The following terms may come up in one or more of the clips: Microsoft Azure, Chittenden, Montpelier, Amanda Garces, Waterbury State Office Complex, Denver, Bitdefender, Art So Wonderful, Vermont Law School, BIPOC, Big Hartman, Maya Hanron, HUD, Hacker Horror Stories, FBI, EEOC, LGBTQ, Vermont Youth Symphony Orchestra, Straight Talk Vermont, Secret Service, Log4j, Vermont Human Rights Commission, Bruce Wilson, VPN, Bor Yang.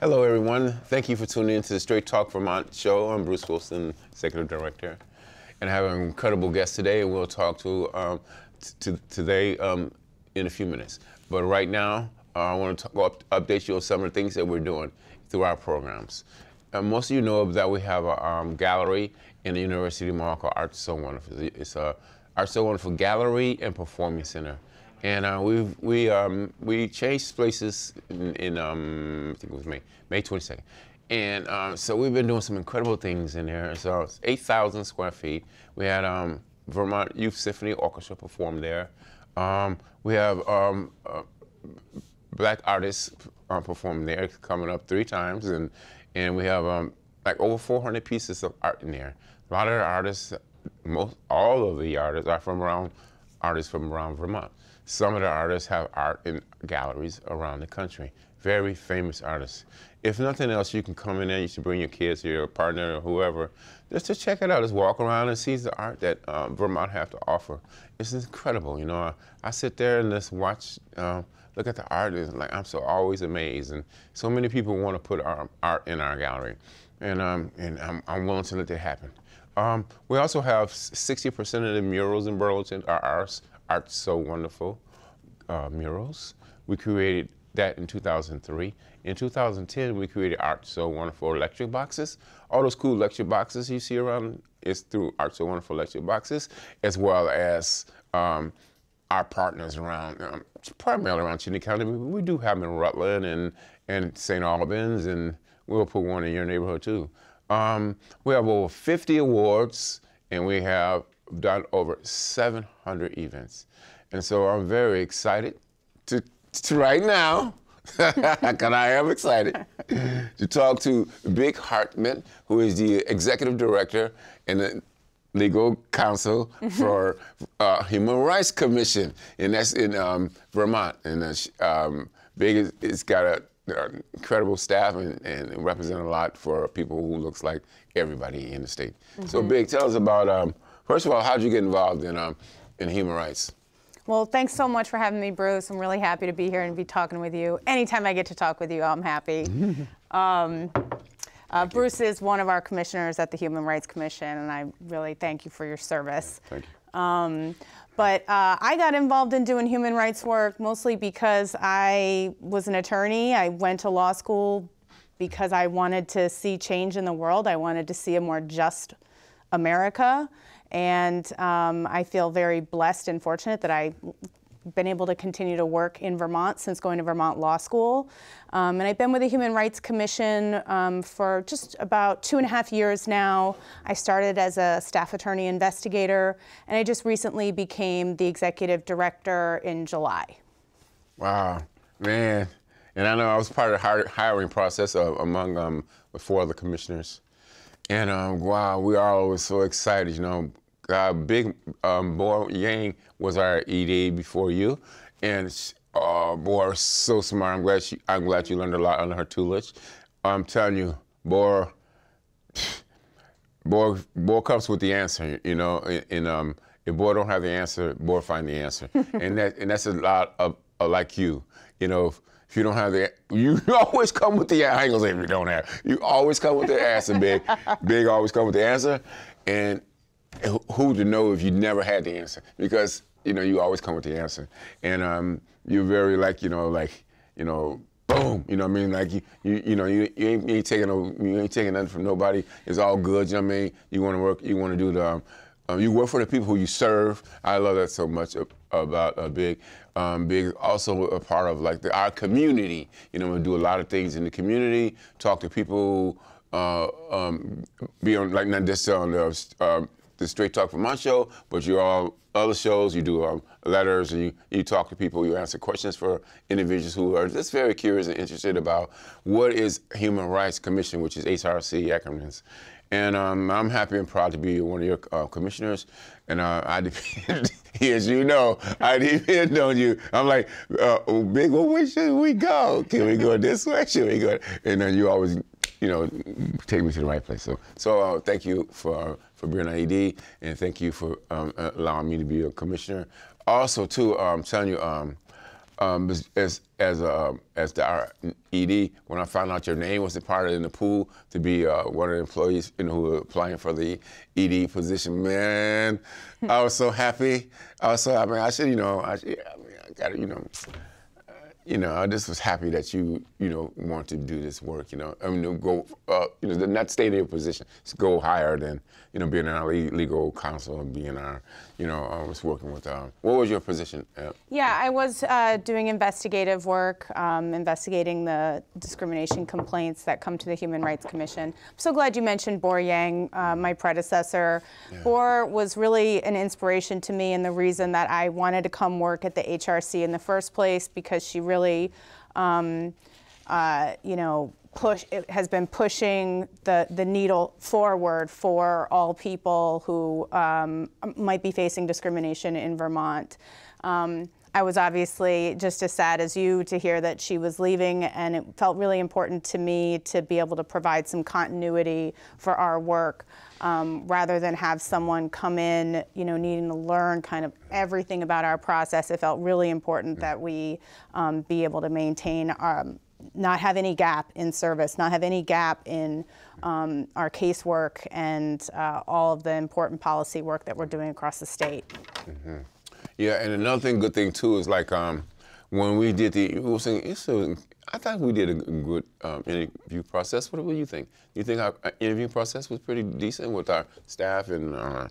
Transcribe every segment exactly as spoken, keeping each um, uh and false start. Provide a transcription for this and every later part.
Hello, everyone. Thank you for tuning in to the Straight Talk Vermont show. I'm Bruce Wilson, Executive Director, and I have an incredible guest today, and we'll talk to um, t t today um, in a few minutes. But right now, uh, I want to up update you on some of the things that we're doing through our programs. Uh, most of you know that we have a um, gallery in the University of Vermont called Art So Wonderful. It's a Art So Wonderful Gallery and Performing Center. And uh, we've, we, um, we changed places in, in um, I think it was May, May twenty-second. And uh, so we've been doing some incredible things in there. So it's eight thousand square feet. We had um, Vermont Youth Symphony Orchestra perform there. Um, we have um, uh, black artists uh, perform there, coming up three times. And, and we have um, like over four hundred pieces of art in there. A lot of the artists, most, all of the artists are from around, artists from around Vermont. Some of the artists have art in galleries around the country. Very famous artists. If nothing else, you can come in there. You should bring your kids or your partner or whoever just to check it out. Just walk around and see the art that uh, Vermont have to offer. It's incredible. You know, I, I sit there and just watch, uh, look at the art. And, like, I'm so always amazed. And so many people want to put our art in our gallery, and um, and I'm, I'm willing to let that happen. Um, we also have sixty percent of the murals in Burlington are ours. Art So Wonderful uh, murals. We created that in two thousand three. In two thousand ten, we created Art So Wonderful lecture boxes. All those cool lecture boxes you see around is through Art So Wonderful lecture boxes, as well as um, our partners around, um, primarily around Chittenden County. We do have them in Rutland and, and Saint Albans, and we'll put one in your neighborhood too. Um, we have over fifty awards, and we have done over seven hundred events. And so I'm very excited to, to right now, because I am excited, to talk to Big Hartman, who is the Executive Director and the Legal Counsel for uh, Human Rights Commission, and that's in um, Vermont. And uh, um, Big is, it's got a an incredible staff and, and represent a lot for people who looks like everybody in the state. Mm-hmm. So Big, tell us about um, first of all, how did you get involved in, um, in human rights? Well, thanks so much for having me, Bruce. I'm really happy to be here and be talking with you. Anytime I get to talk with you, I'm happy. um, uh, Bruce you. is one of our commissioners at the Human Rights Commission, and I really thank you for your service. Thank you. Um, but uh, I got involved in doing human rights work mostly because I was an attorney. I went to law school because I wanted to see change in the world. I wanted to see a more just America. And um, I feel very blessed and fortunate that I've been able to continue to work in Vermont since going to Vermont Law School. Um, and I've been with the Human Rights Commission um, for just about two and a half years now. I started as a staff attorney investigator, and I just recently became the executive director in July. Wow, man. And I know I was part of the hiring process of, among um, four other commissioners. And um, wow, we are always so excited, you know. Uh, Big um, Bor Yang was our E D before you, and uh, Bor is so smart. I'm glad she, I'm glad you learned a lot under her tutelage. I'm telling you, Bor, Bor, Bor comes with the answer, you know. And, and um, if Bor don't have the answer, Bor find the answer, and that and that's a lot of uh, like you, you know. If, If you don't have the, you always come with the, I ain't gonna say if you don't have, you always come with the answer, Big. Big always come with the answer. And who to know if you never had the answer? Because, you know, you always come with the answer. And um, you're very like, you know, like, you know, boom, you know what I mean? Like, you, you, you know, you, you, ain't, you, ain't taking no, you ain't taking nothing from nobody. It's all good, you know what I mean? You wanna work, you wanna do the, um, Um, you work for the people who you serve. I love that so much about uh, Big. Um, Big also a part of like the, our community. You know, we do a lot of things in the community. Talk to people. Uh, um, be on like not just on the, uh, the Straight Talk Vermont show, but you all other shows. You do um, letters, and you you talk to people. You answer questions for individuals who are just very curious and interested about what is Human Rights Commission, which is H R C acronyms. And um, I'm happy and proud to be one of your uh, commissioners. And uh, I depend, as you know, I depend on you. I'm like, uh, oh, Big, well, where should we go? Can we go this way? Should we go? And then you always, you know, take me to the right place. So, so uh, thank you for for being an E D, and thank you for um, allowing me to be a commissioner. Also, too, I'm um, telling you, um, um, as as as, uh, as the our E D, when I found out your name was part of in the pool to be uh, one of the employees you know, who were applying for the E D position, man, I was so happy. I was so I mean, I should, you know, I, should, I mean, I got to, you know. You know, I just was happy that you, you know, want to do this work, you know. I mean, go, uh, you know, not stay in your position, just go higher than, you know, being our legal counsel and being our, you know, I was working with, um, what was your position? Uh, yeah, I was uh, doing investigative work, um, investigating the discrimination complaints that come to the Human Rights Commission. I'm so glad you mentioned Bor Yang, uh, my predecessor. Yeah. Bor was really an inspiration to me and the reason that I wanted to come work at the H R C in the first place, because she really Really, um, uh, you know, push it has been pushing the the needle forward for all people who um, might be facing discrimination in Vermont. Um, I was obviously just as sad as you to hear that she was leaving, and it felt really important to me to be able to provide some continuity for our work, um, rather than have someone come in, you know, needing to learn kind of everything about our process. It felt really important that we um, be able to maintain, um, not have any gap in service, not have any gap in um, our casework and uh, all of the important policy work that we're doing across the state. Mm-hmm. Yeah, and another thing, good thing too, is like um, when we did the, we saying, it's a, I think we did a good um, interview process. What do you think? You think our interview process was pretty decent with our staff and uh,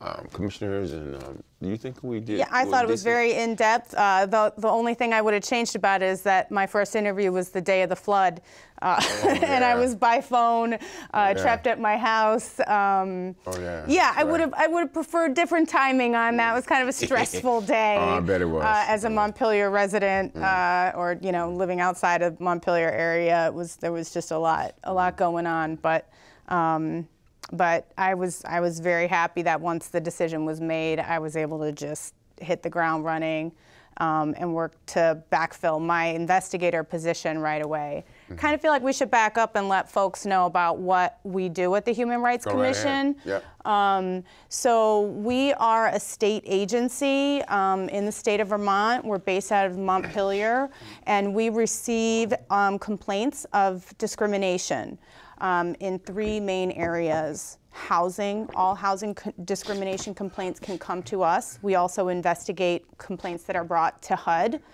um, commissioners? And um, do you think we did? Yeah, I thought it was very in depth. Uh, the the only thing I would have changed about it is that my first interview was the day of the flood, uh, oh, yeah. and I was by phone, uh, yeah. trapped at my house. Um, oh yeah. Yeah, I right. would have I would have preferred different timing on that. It was kind of a stressful day. Oh, I bet it was. Uh, as a Montpelier resident, mm. uh, or you know, living outside of Montpelier area, it was there was just a lot a lot going on. But um, but I was I was very happy that once the decision was made, I was able to just hit the ground running. Um, and work to backfill my investigator position right away. Mm-hmm. Kind of feel like we should back up and let folks know about what we do at the Human Rights Go Commission. Right yep. um, so we are a state agency um, in the state of Vermont. We're based out of Montpelier, and we receive um, complaints of discrimination um, in three main areas. Housing, all housing co discrimination complaints can come to us. We also investigate complaints that are brought to H U D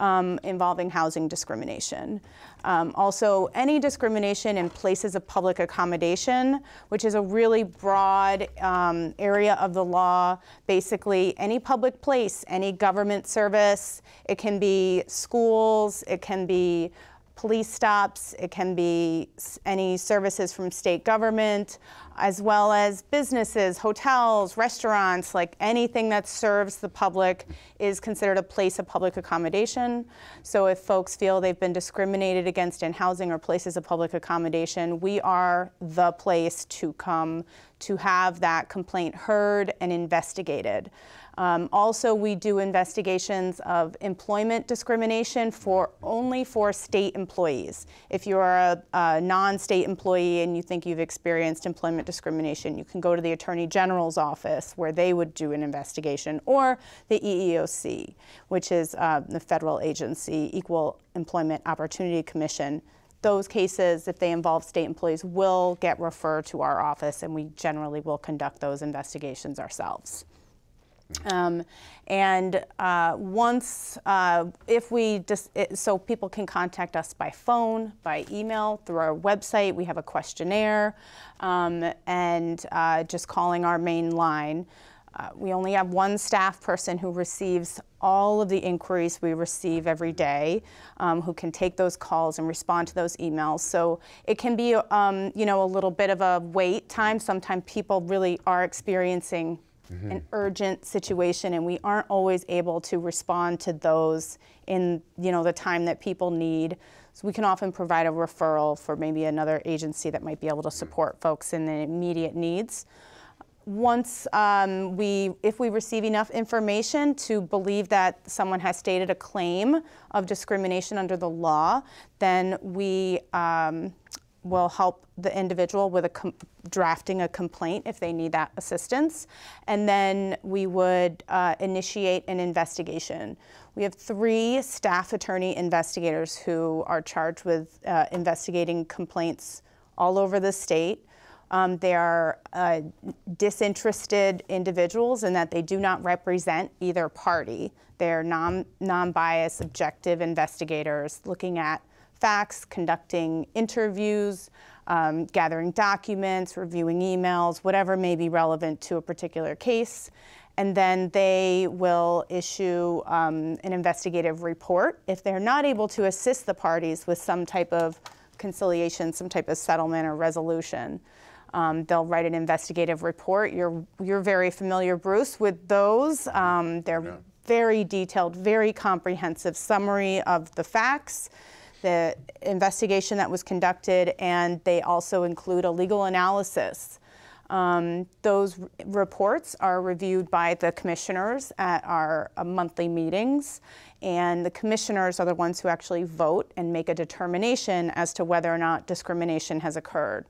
um, involving housing discrimination. Um, also, any discrimination in places of public accommodation, which is a really broad um, area of the law. Basically, any public place, any government service, it can be schools, it can be police stops, it can be any services from state government, as well as businesses, hotels, restaurants, like anything that serves the public is considered a place of public accommodation. So if folks feel they've been discriminated against in housing or places of public accommodation, we are the place to come to have that complaint heard and investigated. Um, also, we do investigations of employment discrimination for only for state employees. If you're a, a non-state employee and you think you've experienced employment discrimination, you can go to the Attorney General's office where they would do an investigation, or the E E O C, which is uh, the federal agency, Equal Employment Opportunity Commission. Those cases, if they involve state employees, will get referred to our office, and we generally will conduct those investigations ourselves. Um, and uh, once, uh, if we just, it, so people can contact us by phone, by email, through our website. We have a questionnaire, um, and uh, just calling our main line. Uh, we only have one staff person who receives all of the inquiries we receive every day, um, who can take those calls and respond to those emails. So it can be, um, you know, a little bit of a wait time. Sometimes people really are experiencing Mm-hmm. an urgent situation, and we aren't always able to respond to those in, you know, the time that people need. So we can often provide a referral for maybe another agency that might be able to support folks in the immediate needs. Once um, we, if we receive enough information to believe that someone has stated a claim of discrimination under the law, then we um, will help the individual with a com drafting a complaint if they need that assistance. And then we would uh, initiate an investigation. We have three staff attorney investigators who are charged with uh, investigating complaints all over the state. Um, they are uh, disinterested individuals in that they do not represent either party. They're non, non-biased, objective investigators looking at facts, conducting interviews, um, gathering documents, reviewing emails, whatever may be relevant to a particular case. And then they will issue um, an investigative report if they're not able to assist the parties with some type of conciliation, some type of settlement or resolution. Um, they'll write an investigative report. You're, you're very familiar, Bruce, with those. Um, they're yeah. very detailed, very comprehensive summary of the facts, the investigation that was conducted, and they also include a legal analysis. Um, those reports are reviewed by the commissioners at our uh, monthly meetings, and the commissioners are the ones who actually vote and make a determination as to whether or not discrimination has occurred.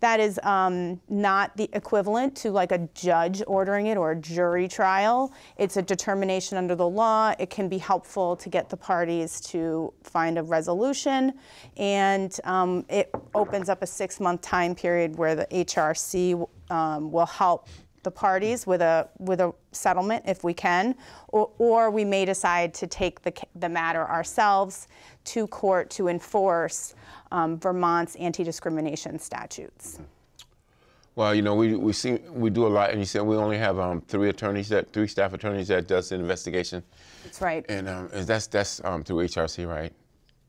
That is um, not the equivalent to like a judge ordering it or a jury trial. It's a determination under the law. It can be helpful to get the parties to find a resolution. And um, it opens up a six-month time period where the H R C um, will help the parties with a, with a settlement if we can, or, or we may decide to take the, the matter ourselves to court to enforce um, Vermont's anti-discrimination statutes. Well, you know, we, we, see, we do a lot, and you said we only have um, three attorneys, that three staff attorneys that does the investigation. That's right. And um, that's, that's um, through H R C, right?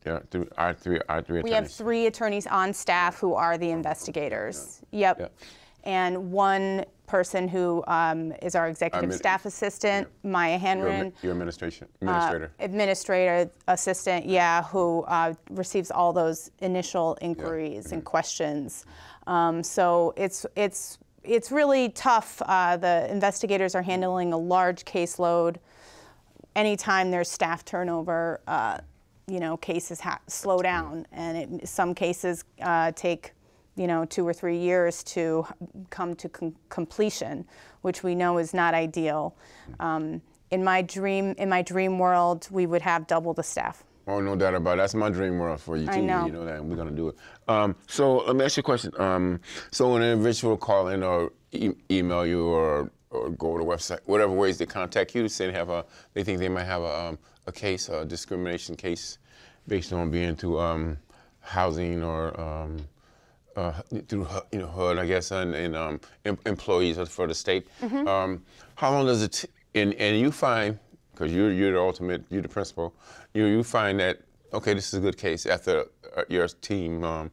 Yeah, through our three, our three attorneys. We have three attorneys on staff who are the investigators. Yeah. Yep. Yep. And one person who um, is our executive staff assistant, yeah. Maya Hanron. Your, your administration, administrator. Uh, administrator, assistant, yeah, who uh, receives all those initial inquiries yeah. and mm-hmm. questions. Um, so it's, it's, it's really tough. Uh, the investigators are handling a large caseload. Anytime there's staff turnover, uh, you know, cases ha slow down, and it, some cases uh, take you know, two or three years to come to com completion, which we know is not ideal. Um, in my dream, in my dream world, we would have double the staff. Oh, no doubt about it. That's my dream world for you too. I know. You know that, and we're gonna do it. Um, so let me ask you a question. Um, so when an individual call in or e email you or or go to the website, whatever ways they contact you, say they have a, they think they might have a um, a case, a discrimination case, based on being to um, housing or um, Uh, through you know H U D, I guess, and, and um, em employees for the state. Mm-hmm. um, how long does it? And and you find, because you're you're the ultimate, you're the principal. You you find that okay, this is a good case after uh, your team um,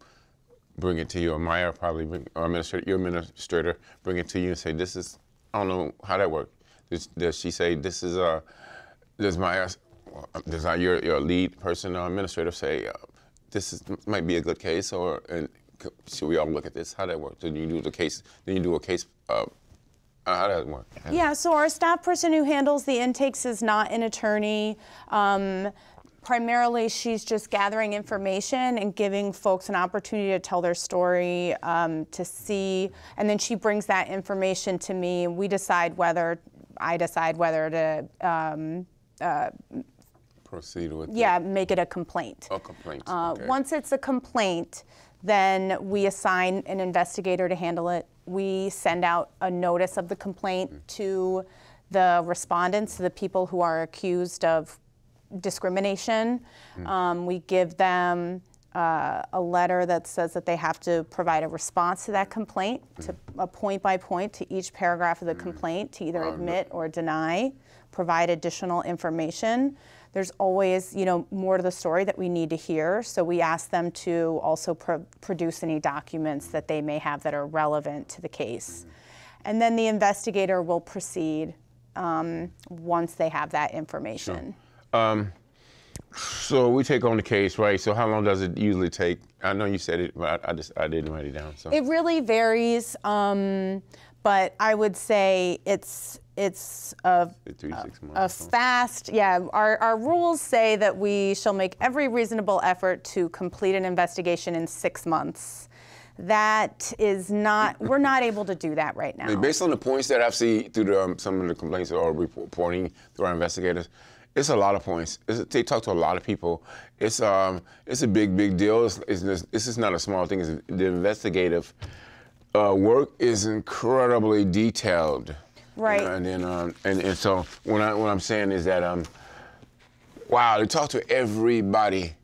bring it to you, or Maya probably bring, or administrator, your administrator bring it to you and say, this is, I don't know how that worked. Does, does she say this is a? Does Maya? Does our, your your lead person or administrator say uh, this is, might be a good case, or and should we all look at this? How that work? Then you do the case. Then you do a case. Uh, how that work? Yeah. So our staff person who handles the intakes is not an attorney. Um, primarily, she's just gathering information and giving folks an opportunity to tell their story, um, to see, and then she brings that information to me, and we decide whether I decide whether to. Um, uh, Proceed with. Yeah, the, make it a complaint. A complaint. Uh, okay. Once it's a complaint, then we assign an investigator to handle it. We send out a notice of the complaint mm-hmm. to the respondents, to the people who are accused of discrimination. Mm-hmm. um, we give them uh, a letter that says that they have to provide a response to that complaint, mm-hmm. to a point by point to each paragraph of the mm-hmm. complaint, to either admit or deny, provide additional information. There's always, you know, more to the story that we need to hear, so we ask them to also pro produce any documents that they may have that are relevant to the case. And then the investigator will proceed um, once they have that information. Sure. Um, so we take on the case, right? So how long does it usually take? I know you said it, but I, I just I didn't write it down. So. It really varies, um, but I would say it's It's a, three, six months, a fast, yeah. Our, our rules say that we shall make every reasonable effort to complete an investigation in six months. That is not, we're not able to do that right now. Based on the points that I've seen through the, um, some of the complaints or reporting through our investigators, it's a lot of points. It's, they talk to a lot of people. It's, um, it's a big, big deal. It's, it's, this is not a small thing. It's, the investigative uh, work is incredibly detailed. Right. And then, um, and, and so when I, what I'm saying is that, um, wow, they talk to everybody,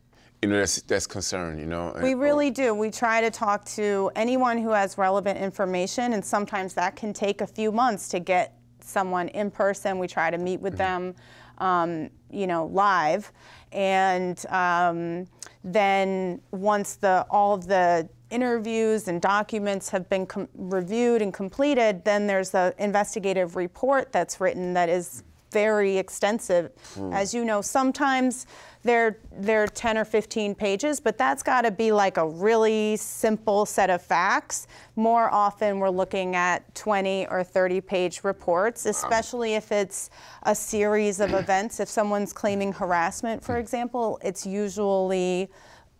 you know, that's, that's concerned, you know. We and, really oh. do. We try to talk to anyone who has relevant information, and sometimes that can take a few months to get someone in person. We try to meet with mm-hmm. them, um, you know, live. And um, then once the, all of the interviews and documents have been com reviewed and completed, then there's an investigative report that's written that is very extensive. Mm. As you know, sometimes they're, they're ten or fifteen pages, but that's gotta be like a really simple set of facts. More often we're looking at twenty or thirty page reports, especially wow. if it's a series of events. If someone's claiming harassment, for example, it's usually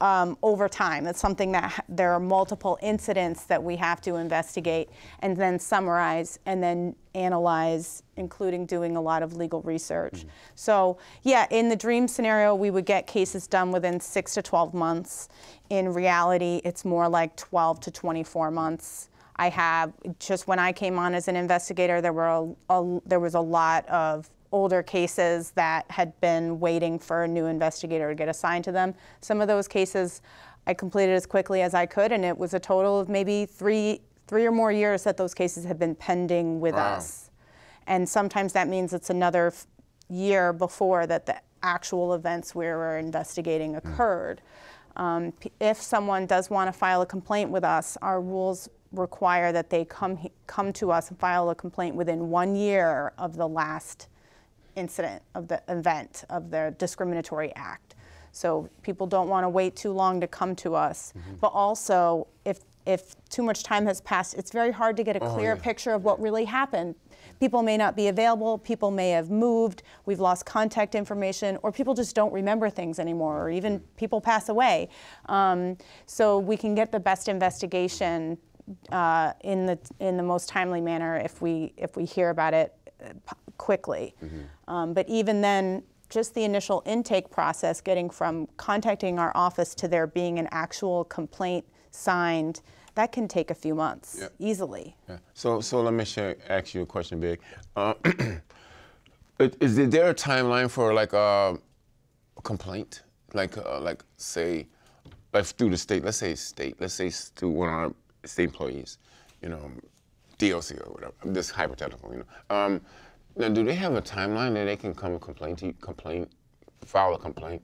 Um, over time. It's something that there are multiple incidents that we have to investigate and then summarize and then analyze, including doing a lot of legal research. Mm-hmm. So yeah, in the dream scenario, we would get cases done within six to twelve months. In reality, it's more like twelve to twenty-four months. I have, just when I came on as an investigator, there were a, a, there was a lot of older cases that had been waiting for a new investigator to get assigned to them. Some of those cases I completed as quickly as I could, and it was a total of maybe three, three or more years that those cases had been pending with wow. us. And sometimes that means it's another f year before that the actual events we were investigating occurred. Mm. Um, p if someone does want to file a complaint with us, our rules require that they come, come to us and file a complaint within one year of the last incident of the event of their discriminatory act. So people don't want to wait too long to come to us. Mm-hmm. But also, if, if too much time has passed, it's very hard to get a oh, clear yeah. picture of what really happened. People may not be available, people may have moved, we've lost contact information, or people just don't remember things anymore, or even mm-hmm. people pass away. Um, so we can get the best investigation uh, in the, in the most timely manner if we, if we hear about it quickly. Mm-hmm. Um, but even then, just the initial intake process, getting from contacting our office to there being an actual complaint signed, that can take a few months yeah. easily. Yeah. So, so let me share, ask you a question, Big. Uh, is, is there a timeline for like a complaint? Like, uh, like say, like through the state, let's say state, let's say to one of our state employees, you know, D O C or whatever. I'm just hypothetical, you know. Um, now, do they have a timeline that they can come and complain to you, complain, file a complaint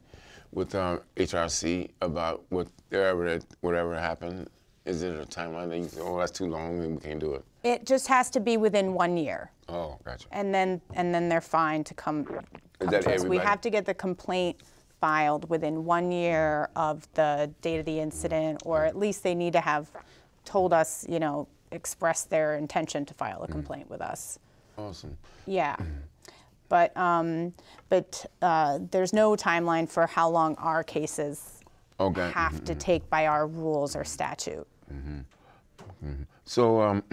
with um, H R C about whatever whatever happened? Is it a timeline that you say, oh, that's too long and we can't do it? It just has to be within one year. Oh, gotcha. And then and then they're fine to come. come Is that to us. We have to get the complaint filed within one year of the date of the incident, or at least they need to have told us, you know, express their intention to file a complaint mm. with us. Awesome. Yeah, but um, but uh, there's no timeline for how long our cases okay. have mm-hmm. to take by our rules or statute. Mm-hmm. Mm-hmm. So um,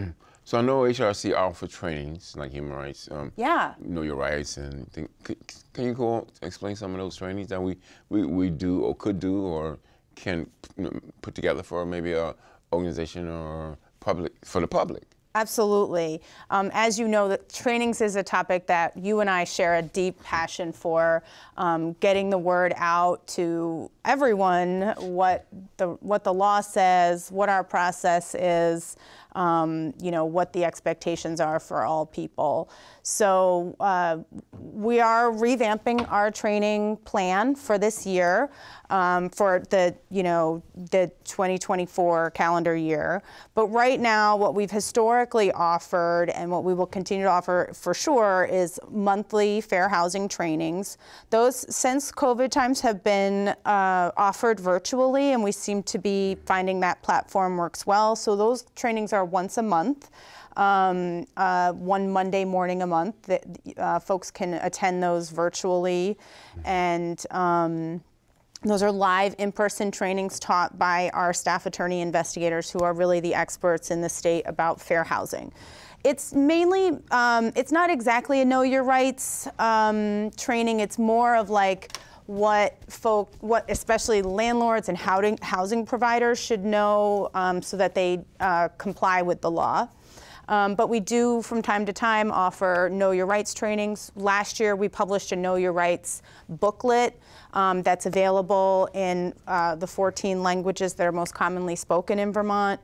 so I know H R C offer trainings like human rights. Um, yeah. Know your rights and think, can, can you go explain some of those trainings that we we, we do or could do or can you know, put together for maybe a organization or public, for the public. Absolutely. Um, as you know, that trainings is a topic that you and I share a deep passion for, um, getting the word out to everyone, what the, what the law says, what our process is, um, you know, what the expectations are for all people. So uh, we are revamping our training plan for this year, um, for the, you know, the twenty twenty-four calendar year. But right now, what we've historically offered and what we will continue to offer for sure is monthly fair housing trainings. Those since COVID times have been uh, offered virtually, and we seem to be finding that platform works well. So those trainings are once a month, um, uh, one Monday morning a month. That, uh, folks can attend those virtually, and um, those are live in-person trainings taught by our staff attorney investigators, who are really the experts in the state about fair housing. It's mainly, um, it's not exactly a know your rights um, training. It's more of like what folk, what especially landlords and housing, housing providers should know, um, so that they uh, comply with the law. Um, but we do from time to time offer know your rights trainings. Last year we published a know your rights booklet um, that's available in uh, the fourteen languages that are most commonly spoken in Vermont.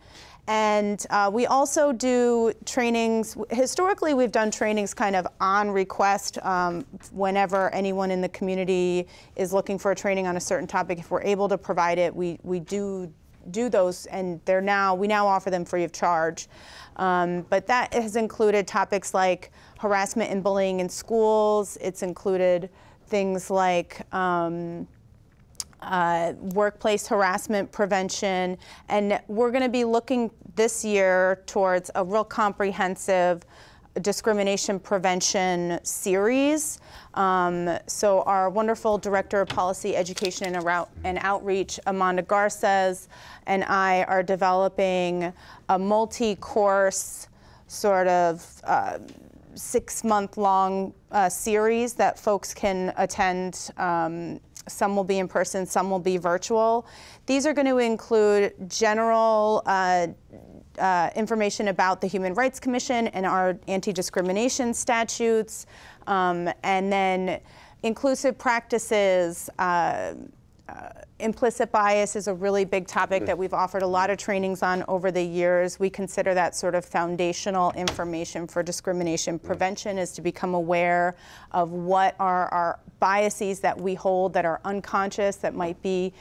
And uh, we also do trainings. Historically, we've done trainings kind of on request. Um, whenever anyone in the community is looking for a training on a certain topic, if we're able to provide it, we, we do do those, and they're now, we now offer them free of charge. Um, but that has included topics like harassment and bullying in schools. It's included things like um, Uh, workplace harassment prevention, and we're going to be looking this year towards a real comprehensive discrimination prevention series. Um, so our wonderful Director of Policy, Education, and, Out and Outreach, Amanda Garces, and I are developing a multi-course sort of uh, six-month long uh, series that folks can attend. Um, Some will be in person, some will be virtual. These are going to include general uh, uh, information about the Human Rights Commission and our anti-discrimination statutes, um, and then inclusive practices. Uh, uh, implicit bias is a really big topic that we've offered a lot of trainings on over the years. We consider that sort of foundational information for discrimination prevention, is to become aware of what are our biases that we hold that are unconscious, that might be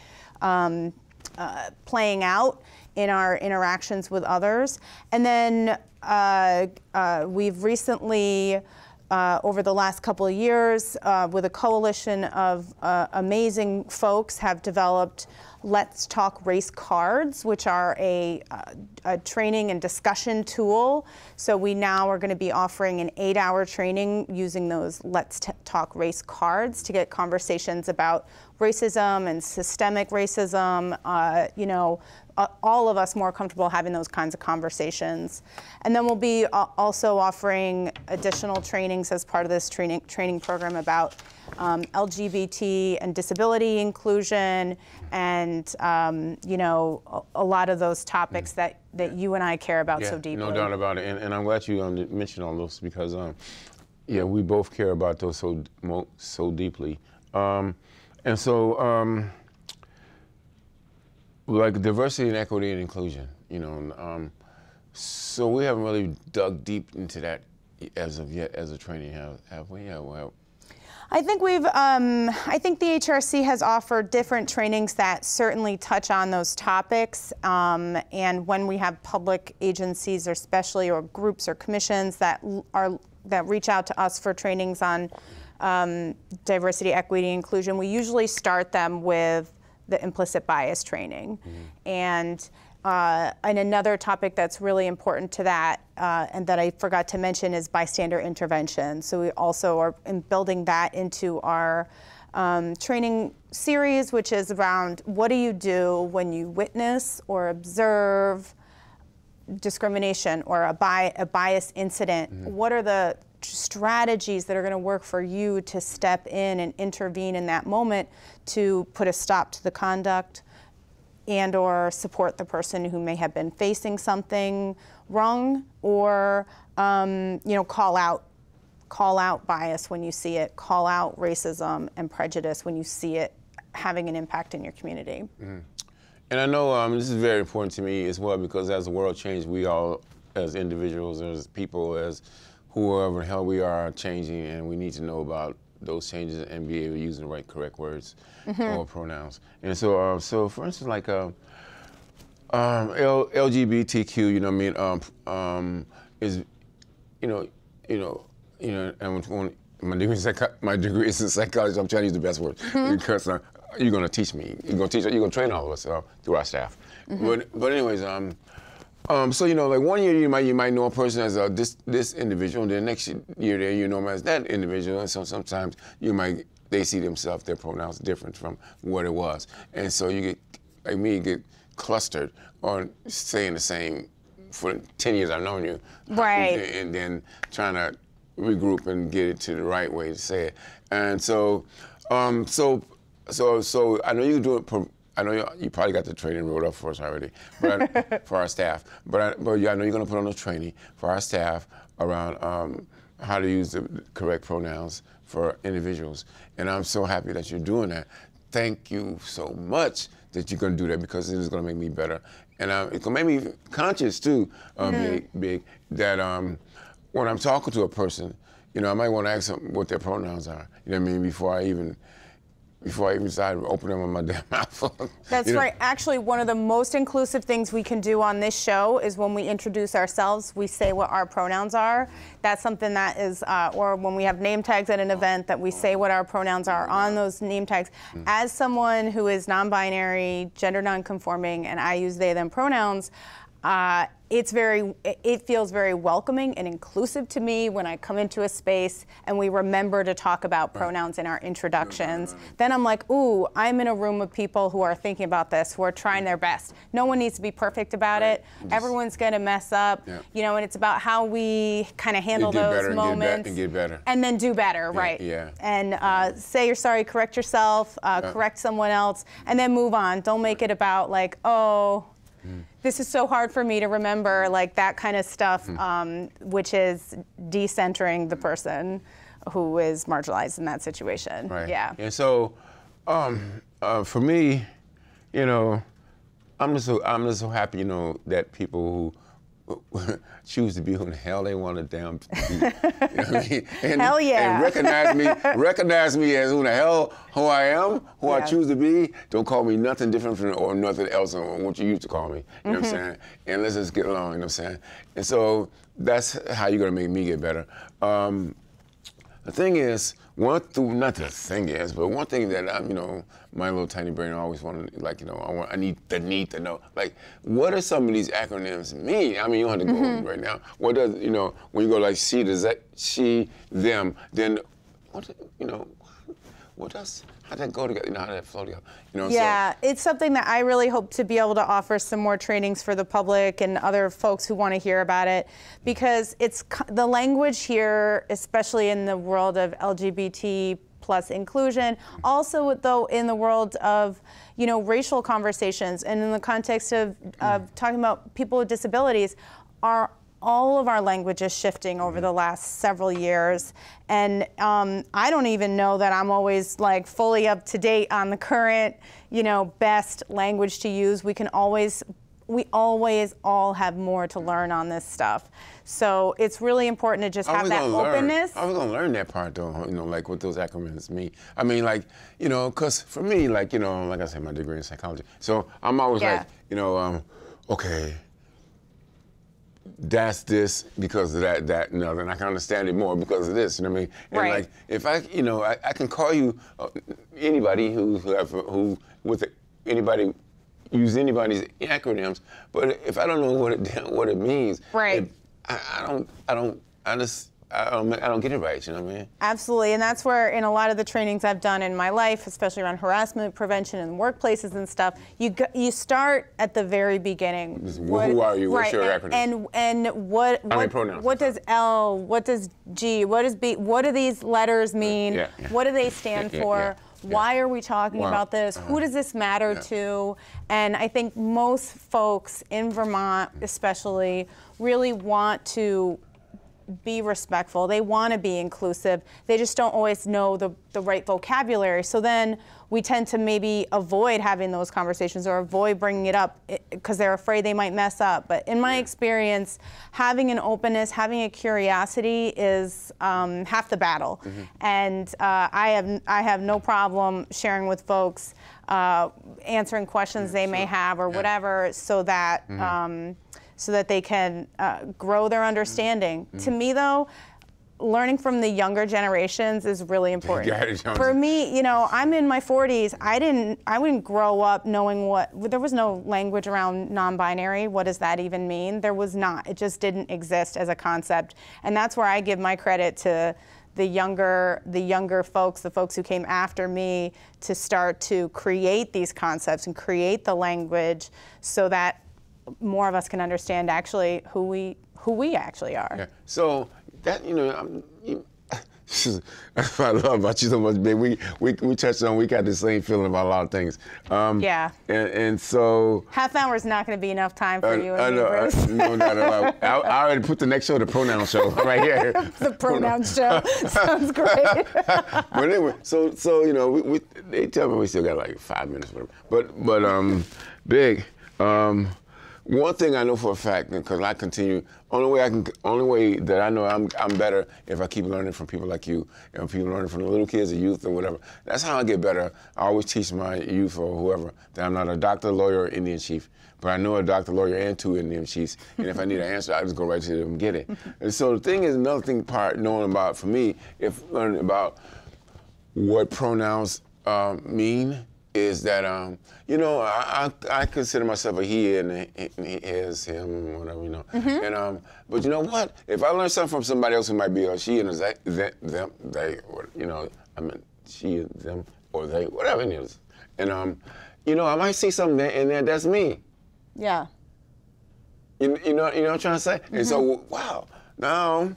um, uh, playing out in our interactions with others. And then uh, uh, we've recently, uh, over the last couple of years, uh, with a coalition of uh, amazing folks, have developed Let's Talk Race Cards, which are a, uh, a training and discussion tool. So we now are going to be offering an eight-hour training using those Let's T- Talk Race Cards to get conversations about racism and systemic racism, uh, you know, uh, all of us more comfortable having those kinds of conversations. And then we'll be uh, also offering additional trainings as part of this training, training program about Um, L G B T and disability inclusion, and um, you know, a, a lot of those topics that, that you and I care about yeah, so deeply. No doubt about it, and, and I'm glad you um, mentioned all those, because um, yeah, we both care about those so so deeply, um, and so um, like diversity and equity and inclusion, you know. Um, so we haven't really dug deep into that as of yet as a training, have, have we? Yeah, well. I think we've, um, I think the H R C has offered different trainings that certainly touch on those topics. Um, and when we have public agencies, or especially, or groups or commissions that are, that reach out to us for trainings on um, diversity, equity, inclusion, we usually start them with the implicit bias training. Mm-hmm. And Uh, and another topic that's really important to that, uh, and that I forgot to mention, is bystander intervention. So we also are in building that into our um, training series, which is around what do you do when you witness or observe discrimination or a, bi a bias incident? Mm-hmm. What are the strategies that are going to work for you to step in and intervene in that moment to put a stop to the conduct, and or support the person who may have been facing something wrong, or um, you know, call out, call out bias when you see it, call out racism and prejudice when you see it having an impact in your community. Mm-hmm. And I know um, this is very important to me as well, because as the world changes, we all, as individuals, as people, as whoever the hell we are, are changing, and we need to know about those changes and be able to use the right correct words mm-hmm. or pronouns. And so, uh, so for instance, like uh, um, L LGBTQ, you know what I mean, um, um, is, you know, you know, you know, and my degree, my degree is in psychology. I'm trying to use the best words mm-hmm. because uh, you're gonna teach me. You're gonna teach. You're gonna train all of us uh, through our staff. Mm-hmm. But but anyways, um, Um, so, you know, like one year you might you might know a person as a, this this individual, and the next year there you know them as that individual, and so sometimes you might they see themselves, their pronouns different from what it was, and so you get like me get clustered on saying the same for ten years I've known you, right? And, and then trying to regroup and get it to the right way to say it, and so, um, so, so, so I know you do it. Per, I know you, you probably got the training rolled up for us already, but I, for our staff. But I, but yeah, I know you're going to put on a training for our staff around um, how to use the correct pronouns for individuals. And I'm so happy that you're doing that. Thank you so much that you're going to do that, because it is going to make me better, and um, it's going to make me conscious too, um, mm-hmm. big, big that um, when I'm talking to a person, you know, I might want to ask them what their pronouns are. You know what I mean? Before I even. Before I even started opening them with my damn mouth. That's you know? Right. Actually, one of the most inclusive things we can do on this show is when we introduce ourselves, we say what our pronouns are. That's something that is, uh, or when we have name tags at an event, that we say what our pronouns are on those name tags. Mm-hmm. As someone who is non-binary, gender non-conforming, and I use they, them pronouns, uh, it's very, it feels very welcoming and inclusive to me when I come into a space and we remember to talk about pronouns in our introductions. Then I'm like, ooh, I'm in a room of people who are thinking about this, who are trying their best. No one needs to be perfect about it. Just, everyone's gonna mess up, yeah. you know, and it's about how we kind of handle those and moments. Get and, get better. And then do better, yeah, right? Yeah. And uh, yeah. say you're sorry, correct yourself, uh, yeah. correct someone else, and then move on. Don't make it about like, oh, this is so hard for me to remember, like that kind of stuff, um, which is decentering the person who is marginalized in that situation. Right. Yeah. And so, um, uh, for me, you know, I'm just so I'm just so happy, you know, that people who choose to be who the hell they want to damn be, you know what I mean? And, hell yeah. And recognize me, recognize me as who the hell who I am, who yeah. I choose to be. Don't call me nothing different from or nothing else than what you used to call me. You mm-hmm. know what I'm saying? And let's just get along, you know what I'm saying? And so that's how you're gonna make me get better. Um, the thing is, one through not the thing is, but one thing that I'm, you know, my little tiny brain always wanted, like, you know, I want, I need the need to know, like, what do some of these acronyms mean? I mean, you don't have to go mm-hmm. right now. What does, you know, when you go like she, does that she, them, then, what, you know, what does, how does that go together? You know, how does that flow together? You know, yeah, so. It's something that I really hope to be able to offer some more trainings for the public and other folks who want to hear about it, because it's the language here, especially in the world of L G B T plus inclusion, also though in the world of, you know, racial conversations and in the context of, of talking about people with disabilities, are all of our language is shifting over the last several years. And um, I don't even know that I'm always like fully up to date on the current, you know, best language to use. We can always, we always all have more to learn on this stuff. So it's really important to just have that openness. I was gonna learn that part though, you know, like what those acronyms mean. I mean, like, you know, cause for me, like, you know, like I said, my degree in psychology. So I'm always yeah. like, you know, um, okay, that's this because of that, that, and other, and I can understand it more because of this, you know what I mean? And right. like, if I, you know, I, I can call you uh, anybody who, who, have, who with anybody, use anybody's acronyms, but if I don't know what it, what it means, right. I, I don't, I don't, I just, I don't, I don't get it right, you know what I mean? Absolutely, and that's where in a lot of the trainings I've done in my life, especially around harassment prevention and workplaces and stuff, you go, you start at the very beginning. What, who are you? Right, what's your acronym? And and what what, pronouns, what does L? What does G? What does B? What do these letters mean? Yeah, yeah. What do they stand yeah, yeah, for? Yeah, yeah. Why are we talking wow. about this? Uh-huh. Who does this matter yeah. to? And I think most folks in Vermont, especially, really want to be respectful. They want to be inclusive. They just don't always know the, the right vocabulary. So then we tend to maybe avoid having those conversations or avoid bringing it up because they're afraid they might mess up. But in my yeah. experience, having an openness, having a curiosity is um, half the battle. Mm-hmm. And uh, I have I have no problem sharing with folks, uh, answering questions yeah, they sure. may have or yeah. whatever, so that mm-hmm. um, so that they can uh, grow their understanding. Mm-hmm. To me, though, learning from the younger generations is really important. Yeah, for me, you know, I'm in my forties. I didn't, I wouldn't grow up knowing what, there was no language around non-binary. What does that even mean? There was not. It just didn't exist as a concept. And that's where I give my credit to the younger, the younger folks, the folks who came after me, to start to create these concepts and create the language so that more of us can understand actually who we, who we actually are. Yeah. So that, you know, I'm, you, this is, that's what I love about you so much, babe. We, we, we touched on, we got the same feeling about a lot of things. Um, yeah. And, and so. Half hour is not going to be enough time for uh, you and uh, me, no, Bruce. Uh, no, no, no. I, I already put the next show, the pronoun show, right here. The pronoun show. Sounds great. But anyway, so, so you know, we, we, they tell me we still got like five minutes or whatever. But, but um, Big, um, one thing I know for a fact, because I continue, only way I can, only way that I know I'm, I'm better if I keep learning from people like you, and people learning from the little kids, the youth, or whatever. That's how I get better. I always teach my youth or whoever that I'm not a doctor, lawyer, or Indian chief, but I know a doctor, lawyer, and two Indian chiefs. And if I need an answer, I just go right to them and get it. And so the thing is, another thing part knowing about for me, if learning about what pronouns um, mean. Is that um, you know, I, I I consider myself a he and a, and he is him, whatever, you know. Mm-hmm. And um, but you know what? If I learn something from somebody else who might be a she and a they, they, them, they, or you know, I mean she, them, or they, whatever it is. And um, you know, I might see something there and there that's me. Yeah. You you know you know what I'm trying to say. Mm-hmm. And so wow, now,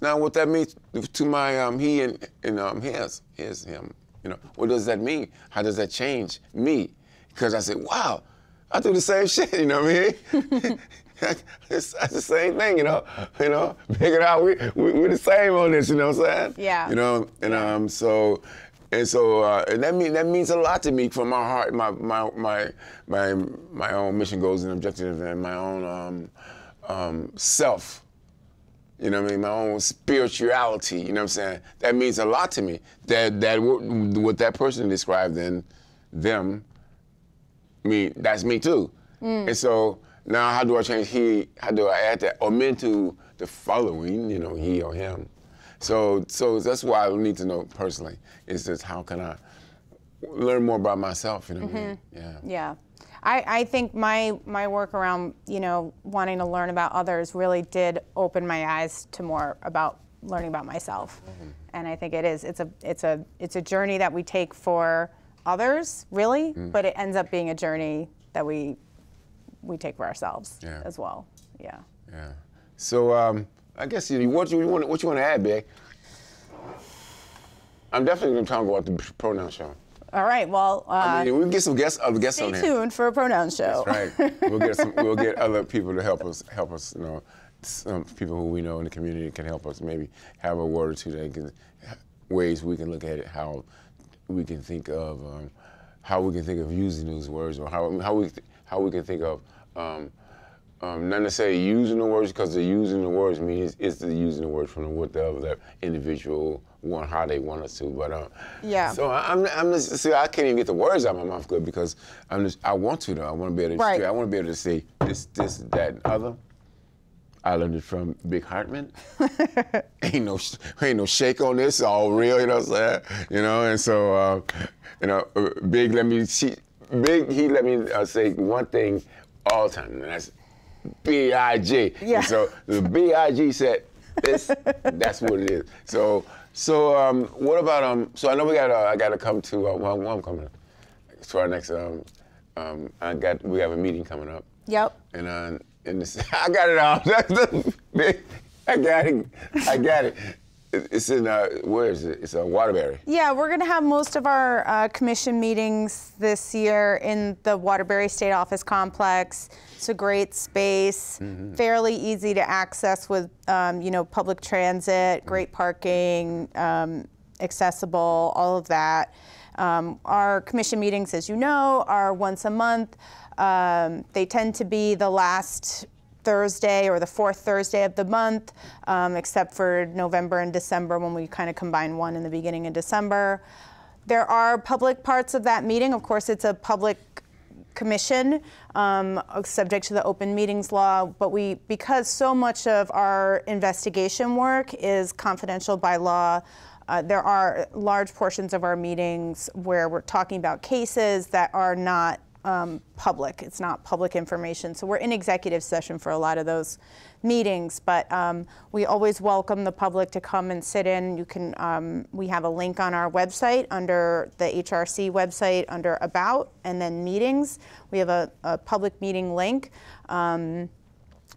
now what that means to my um he and and um his his him. You know, what does that mean? How does that change me? Because I said, wow, I do the same shit, you know what I mean? It's, it's the same thing, you know? You know, figure it out, we, we, we're the same on this, you know what I'm saying? Yeah. You know, and um, so, and so, uh, and that, mean, that means a lot to me from my heart, my my my my, my own mission goals and objectives and my own um, um, self. You know what I mean? My own spirituality, you know what I'm saying? That means a lot to me. That that what that person described then, them, me, that's me too. Mm. And so now how do I change he, how do I add that? Or men to the following, you know, he or him. So so that's why I need to know personally, is just how can I learn more about myself, you know what mm-hmm. I mean? Yeah. Yeah. I, I think my, my work around, you know, wanting to learn about others really did open my eyes to more about learning about myself. Mm-hmm. And I think it is, it's a, it's a, it's a journey that we take for others, really, mm. but it ends up being a journey that we, we take for ourselves yeah. as well. Yeah. Yeah. So um, I guess you, what you, you want, what you want to add, Big? I'm definitely going to talk about the pronoun show. All right. Well, uh, I mean, we'll get some guests, other guests on here. Stay tuned for a pronoun show. That's right. We'll get some, we'll get other people to help us. Help us, you know, some people who we know in the community can help us. Maybe have a word or two that can, ways we can look at it, how we can think of, um, how we can think of using those words, or how how we how we can think of. Um, Um, not necessarily using the words, because the using the words means it's the using the words from the, what the other individual want, how they want us to. But um, yeah. So I, I'm, I'm just see, I can't even get the words out of my mouth good because I'm just I want to though. I want to be able to. Right. I want to be able to say this, this, that, and other. I learned it from Big Hartman. ain't no, ain't no shake on this. All real, you know what I'm saying? You know, and so uh, you know, Big let me she, Big he let me uh, say one thing all the time, and that's. B I G Yeah. And so the B I G said, "This, that's what it is." So, so um, what about um? So I know we got. Uh, I got to come to. Uh, well, well, I'm coming up to our next. Um, um, I got. We have a meeting coming up. Yep. And uh, and this, I got it all. I got it. I got it. It's in, uh, where is it? It's uh, Waterbury. Yeah, we're going to have most of our uh, commission meetings this year in the Waterbury State Office Complex. It's a great space, mm-hmm. fairly easy to access with, um, you know, public transit, great parking, um, accessible, all of that. Um, our commission meetings, as you know, are once a month. Um, they tend to be the last Thursday or the fourth Thursday of the month, um, except for November and December when we kind of combine one in the beginning of December. There are public parts of that meeting. Of course, it's a public commission, um, subject to the open meetings law, but we, because so much of our investigation work is confidential by law, uh, there are large portions of our meetings where we're talking about cases that are not um, public. It's not public information. So we're in executive session for a lot of those meetings, but um, we always welcome the public to come and sit in. You can, um, we have a link on our website under the H R C website under About and then Meetings. We have a, a public meeting link, um,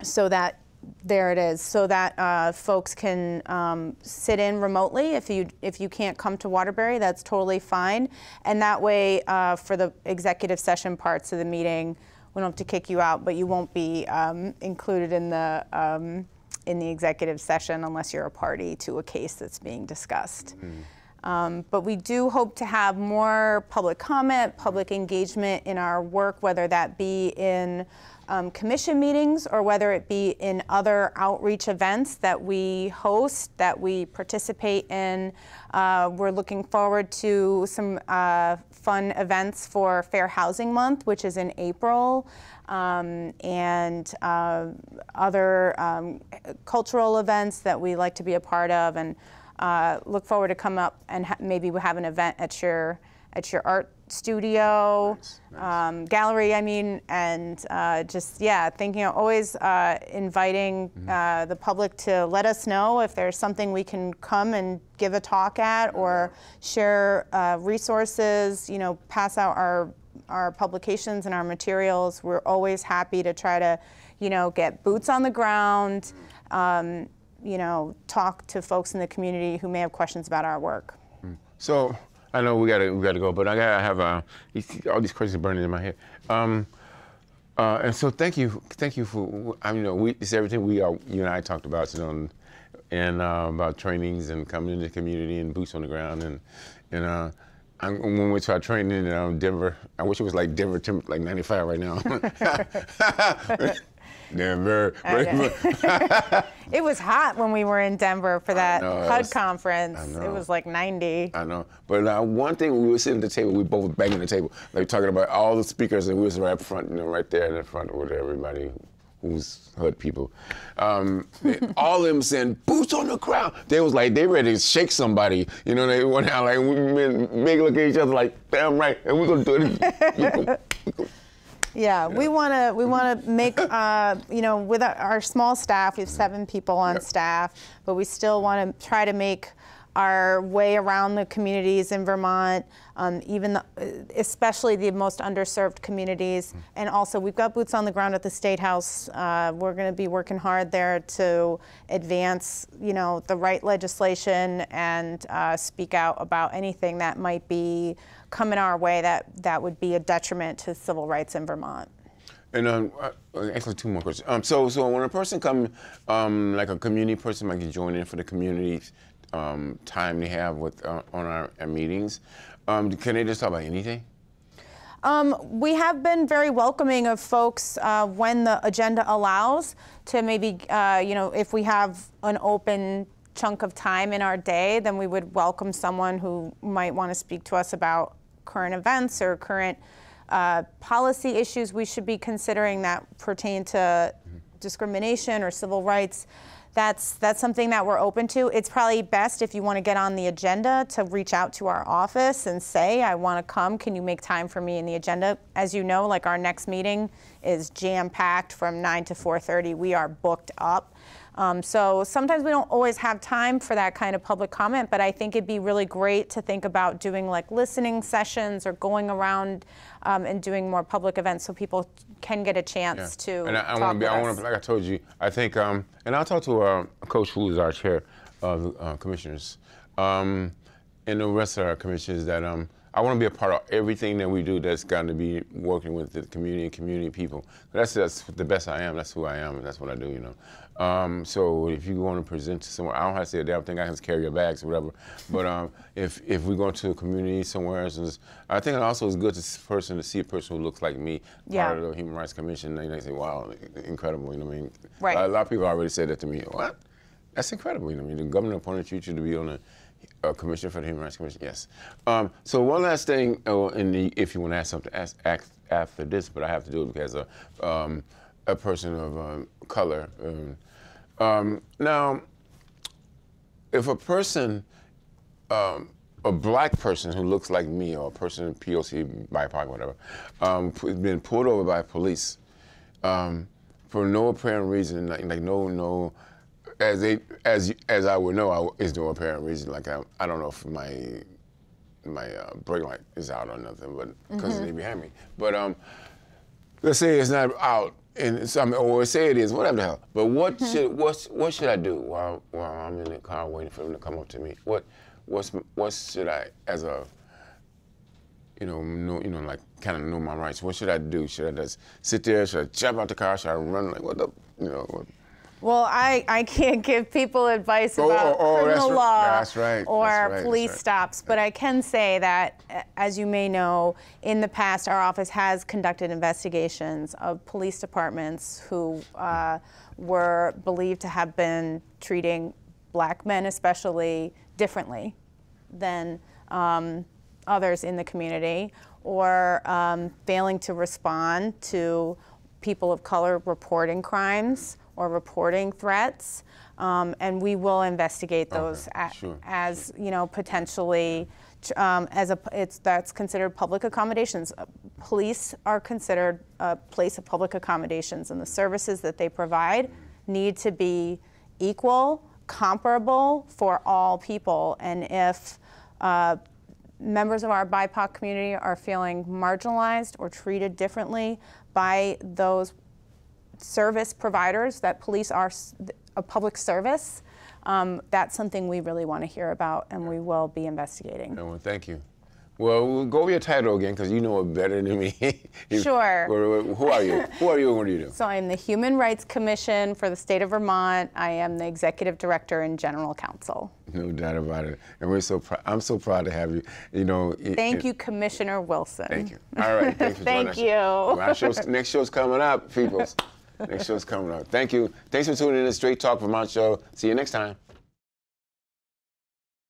so that there it is, so that uh, folks can um, sit in remotely. If you if you can't come to Waterbury, that's totally fine. And that way, uh, for the executive session parts of the meeting, we don't have to kick you out, but you won't be um, included in the um, in the executive session unless you're a party to a case that's being discussed. Mm-hmm. Um, but we do hope to have more public comment, public engagement in our work, whether that be in um, commission meetings or whether it be in other outreach events that we host, that we participate in. Uh, we're looking forward to some uh, fun events for Fair Housing Month, which is in April, um, and uh, other um, cultural events that we like to be a part of. And Uh, look forward to come up and ha maybe we have an event at your at your art studio, nice, nice. Um, gallery. I mean, and uh, just yeah, thinking always uh, inviting mm-hmm. uh, the public to let us know if there's something we can come and give a talk at or share uh, resources. You know, pass out our our publications and our materials. We're always happy to try to, you know, get boots on the ground. Um, you know, talk to folks in the community who may have questions about our work. So I know we gotta we gotta go, but I gotta have uh, all these questions burning in my head. Um, uh, and so thank you, thank you for I mean, you know, we, it's everything we are, you and I talked about, you know, and uh, about trainings and coming into the community and boots on the ground and and uh, I'm, when we went to our training in um, Denver, I wish it was like Denver, like ninety-five right now. Denver. Okay. It was hot when we were in Denver for that know, H U D was, conference. It was like ninety. I know. But uh, one thing, we were sitting at the table, we both were banging the table. They were talking about all the speakers, and we was right up front, you know, right there in the front with everybody who's H U D people. Um, all of them saying, boots on the ground. They was like, they ready to shake somebody. You know, they went out like, we make a look at each other like, damn right, and we're going to do it. Yeah, yeah, we want to we want to make uh, you know, with our small staff, we have seven people on yep. staff, but we still want to try to make our way around the communities in Vermont, um, even the, especially the most underserved communities. Mm. And also, we've got boots on the ground at the State House. Uh, we're going to be working hard there to advance, you know, the right legislation and uh, speak out about anything that might be coming our way that that would be a detriment to civil rights in Vermont. And um, actually, two more questions. Um, so, so when a person comes, um, like a community person, might like join in for the communities. Um, time they have with uh, on our, our meetings. Um, can they just talk about anything? Um, we have been very welcoming of folks uh, when the agenda allows to maybe, uh, you know, if we have an open chunk of time in our day, then we would welcome someone who might want to speak to us about current events or current uh, policy issues we should be considering that pertain to mm-hmm. discrimination or civil rights. That's, that's something that we're open to. It's probably best if you want to get on the agenda to reach out to our office and say, I want to come, can you make time for me in the agenda? As you know, like our next meeting is jam-packed from nine to four thirty. We are booked up. Um, so sometimes we don't always have time for that kind of public comment, but I think it'd be really great to think about doing like listening sessions or going around um, and doing more public events so people can get a chance yeah. to. And I, I want to be, I want to, like I told you, I think, um, and I'll talk to uh, Coach, who is our chair of uh, commissioners, um, and the rest of our commissioners, that um, I want to be a part of everything that we do that's got to be working with the community and community people. That's, that's the best I am, that's who I am, and that's what I do, you know. Um, so if you want to present to someone, I don't have to say a damn thing, I can just carry your bags or whatever. But um, if, if we go to a community somewhere else, I think it also is good to, person, to see a person who looks like me, yeah. part of the Human Rights Commission, and they say, wow, incredible, you know what I mean? Right. A lot of people already said that to me, what? That's incredible, you know what I mean? The government appointed you to be on a Uh, commission for the Human Rights Commission, yes. Um, so one last thing, oh, in the, if you want to ask something, ask, ask, after this, but I have to do it because a um, a person of um, color. Um, um, now, if a person, um, a black person who looks like me, or a person P O C, B I P O C, whatever, um, been pulled over by police um, for no apparent reason, like, like no no. As they, as as I would know, I, it's no apparent reason. Like I, I don't know if my my uh, brake light is out or nothing, but because mm-hmm. they behind me. But um, let's say it's not out, and some or say it is, whatever the hell. But what mm-hmm. should what what should I do while while I'm in the car waiting for them to come up to me? What what's what should I as a you know know you know like kind of know my rights? What should I do? Should I just sit there? Should I jump out the car? Should I run? Like what the you know? What, Well, I, I can't give people advice oh, about oh, oh, criminal that's law right. that's right. or that's right. police that's right. stops, but I can say that, as you may know, in the past our office has conducted investigations of police departments who uh, were believed to have been treating black men especially differently than um, others in the community, or um, failing to respond to people of color reporting crimes or reporting threats, um, and we will investigate those okay, at, sure, as sure. you know potentially um, as a it's that's considered public accommodations. Police are considered a place of public accommodations, and the services that they provide need to be equal, comparable for all people. And if uh, members of our B I P O C community are feeling marginalized or treated differently by those service providers, that police are a public service, um, that's something we really want to hear about, and we will be investigating. No, well, thank you. Well, we'll go over your title again, because you know it better than me. Sure. Who are you? Who are you and what do you do? So I'm the Human Rights Commission for the state of Vermont. I am the Executive Director and General Counsel. No doubt about it. And we're so pr I'm so proud to have you. You know. It, thank it, you, Commissioner Wilson. Thank you. All right. Thanks for thank joining you. Us. Well, our show's, next show's coming up, peoples. Next show's coming up. Thank you. Thanks for tuning in to Straight Talk Vermont Show. See you next time.